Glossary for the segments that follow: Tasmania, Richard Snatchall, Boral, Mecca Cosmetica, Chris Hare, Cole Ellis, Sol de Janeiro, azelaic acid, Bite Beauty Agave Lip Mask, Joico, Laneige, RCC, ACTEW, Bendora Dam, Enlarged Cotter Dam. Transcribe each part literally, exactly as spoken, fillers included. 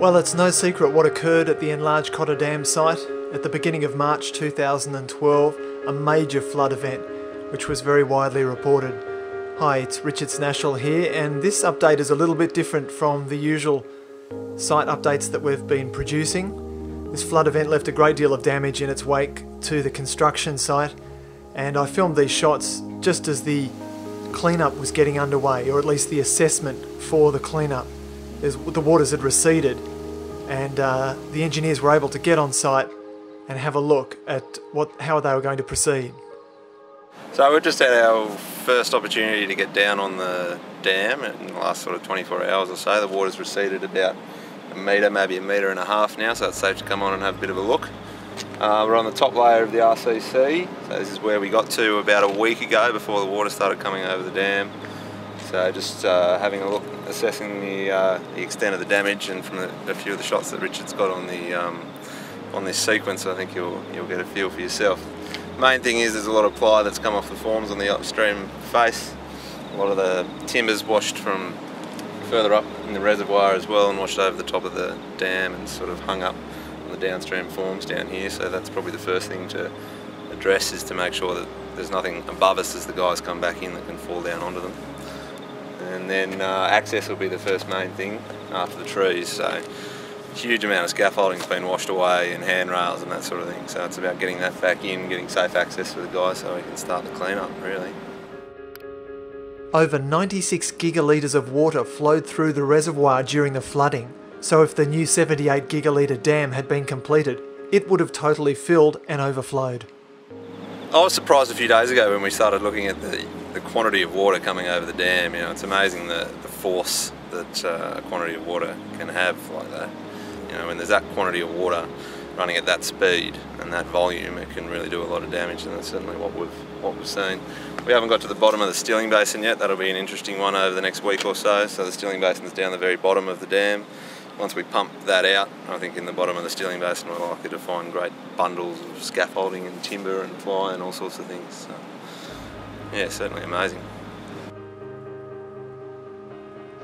Well, it's no secret what occurred at the Enlarged Cotter Dam site at the beginning of March two thousand twelve, a major flood event which was very widely reported. Hi, it's Richard Snatchall here, and this update is a little bit different from the usual site updates that we've been producing. This flood event left a great deal of damage in its wake to the construction site, and I filmed these shots just as the cleanup was getting underway, or at least the assessment for the cleanup. As the waters had receded, and uh, the engineers were able to get on site and have a look at what how they were going to proceed. So we're just at our first opportunity to get down on the dam in the last sort of twenty-four hours or so. The water's receded about a metre, maybe a metre and a half now, so it's safe to come on and have a bit of a look. Uh, we're on the top layer of the R C C, so this is where we got to about a week ago before the water started coming over the dam. So just uh, having a look, assessing the, uh, the extent of the damage, and from the, a few of the shots that Richard's got on the um, on this sequence, I think you'll you'll get a feel for yourself. Main thing is there's a lot of ply that's come off the forms on the upstream face. A lot of the timber's washed from further up in the reservoir as well, and washed over the top of the dam and sort of hung up on the downstream forms down here. So that's probably the first thing to address, is to make sure that there's nothing above us as the guys come back in that can fall down onto them. And then uh, access will be the first main thing after the trees. So huge amount of scaffolding's been washed away, and handrails and that sort of thing. So it's about getting that back in, getting safe access for the guys so we can start the cleanup, really. Over ninety-six gigalitres of water flowed through the reservoir during the flooding. So if the new seventy-eight gigalitre dam had been completed, it would have totally filled and overflowed. I was surprised a few days ago when we started looking at the, the quantity of water coming over the dam. You know, it's amazing the, the force that uh, a quantity of water can have like that. You know, when there's that quantity of water running at that speed and that volume, it can really do a lot of damage, and that's certainly what we've, what we've seen. We haven't got to the bottom of the Stilling Basin yet. That'll be an interesting one over the next week or so. So the Stilling Basin's down the very bottom of the dam. Once we pump that out, I think in the bottom of the Stilling Basin we're likely to find great bundles of scaffolding and timber and ply and all sorts of things. So, yeah, certainly amazing.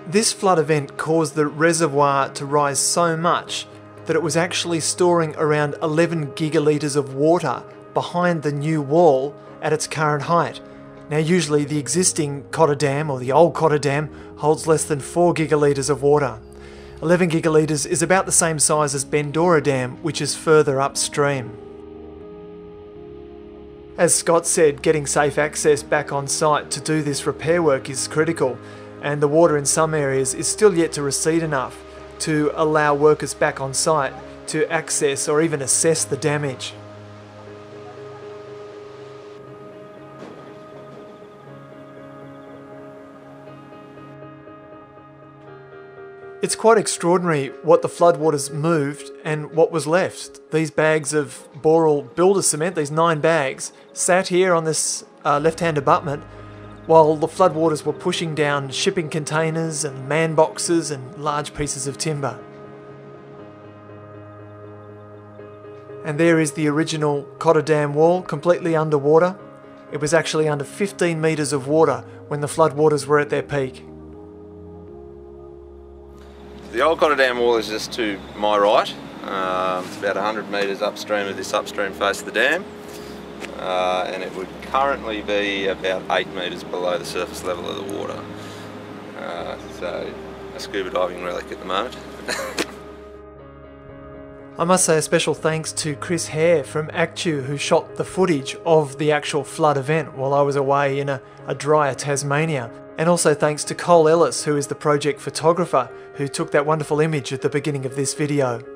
This flood event caused the reservoir to rise so much that it was actually storing around eleven gigalitres of water behind the new wall at its current height. Now, usually the existing Cotter Dam, or the old Cotter Dam, holds less than four gigalitres of water. eleven gigalitres is about the same size as Bendora Dam, which is further upstream. As Scott said, getting safe access back on site to do this repair work is critical, and the water in some areas is still yet to recede enough to allow workers back on site to access or even assess the damage. It's quite extraordinary what the floodwaters moved and what was left. These bags of Boral builder cement, these nine bags, sat here on this uh, left-hand abutment while the floodwaters were pushing down shipping containers and man boxes and large pieces of timber. And there is the original Cotter Dam wall, completely underwater. It was actually under fifteen metres of water when the floodwaters were at their peak. The old Cotter Dam wall is just to my right. Um, it's about one hundred metres upstream of this upstream face of the dam, uh, and it would currently be about eight metres below the surface level of the water. Uh, so a scuba diving relic at the moment. I must say a special thanks to Chris Hare from ACTEW, who shot the footage of the actual flood event while I was away in a, a drier Tasmania. And also thanks to Cole Ellis, who is the project photographer, who took that wonderful image at the beginning of this video.